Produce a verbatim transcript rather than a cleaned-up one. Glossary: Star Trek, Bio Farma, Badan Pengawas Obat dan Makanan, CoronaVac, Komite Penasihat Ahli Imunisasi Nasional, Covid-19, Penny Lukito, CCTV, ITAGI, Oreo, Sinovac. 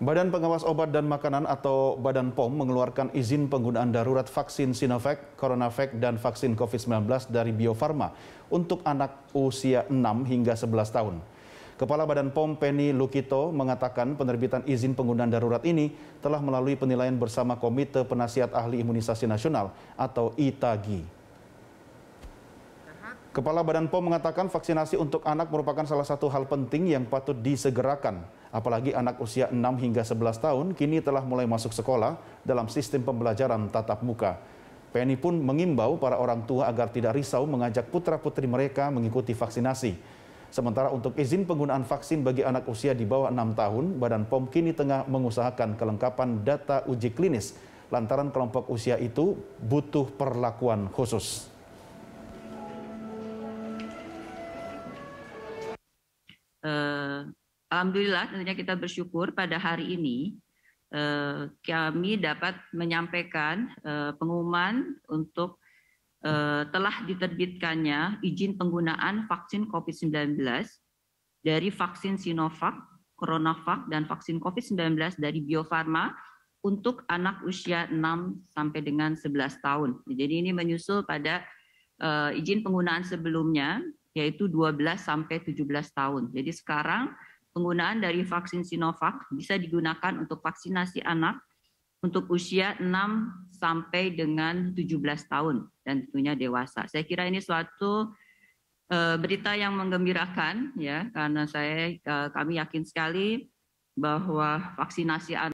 Badan Pengawas Obat dan Makanan atau Badan P O M mengeluarkan izin penggunaan darurat vaksin Sinovac, CoronaVac, dan vaksin COVID sembilan belas dari Bio Farma untuk anak usia enam hingga sebelas tahun. Kepala Badan P O M Penny Lukito mengatakan penerbitan izin penggunaan darurat ini telah melalui penilaian bersama Komite Penasihat Ahli Imunisasi Nasional atau I T A G I. Kepala Badan P O M mengatakan vaksinasi untuk anak merupakan salah satu hal penting yang patut disegerakan. Apalagi anak usia enam hingga sebelas tahun kini telah mulai masuk sekolah dalam sistem pembelajaran tatap muka. Penny pun mengimbau para orang tua agar tidak risau mengajak putra-putri mereka mengikuti vaksinasi. Sementara untuk izin penggunaan vaksin bagi anak usia di bawah enam tahun, Badan P O M kini tengah mengusahakan kelengkapan data uji klinis lantaran kelompok usia itu butuh perlakuan khusus. Uh, Alhamdulillah, tentunya kita bersyukur pada hari ini uh, kami dapat menyampaikan uh, pengumuman untuk uh, telah diterbitkannya izin penggunaan vaksin COVID sembilan belas dari vaksin Sinovac, CoronaVac, dan vaksin COVID sembilan belas dari Bio Farma untuk anak usia enam sampai dengan sebelas tahun. Jadi ini menyusul pada uh, izin penggunaan sebelumnya, yaitu dua belas sampai tujuh belas tahun. Jadi sekarang penggunaan dari vaksin Sinovac bisa digunakan untuk vaksinasi anak untuk usia enam sampai dengan tujuh belas tahun dan tentunya dewasa. Saya kira ini suatu uh, berita yang menggembirakan ya, karena saya uh, kami yakin sekali bahwa vaksinasi anak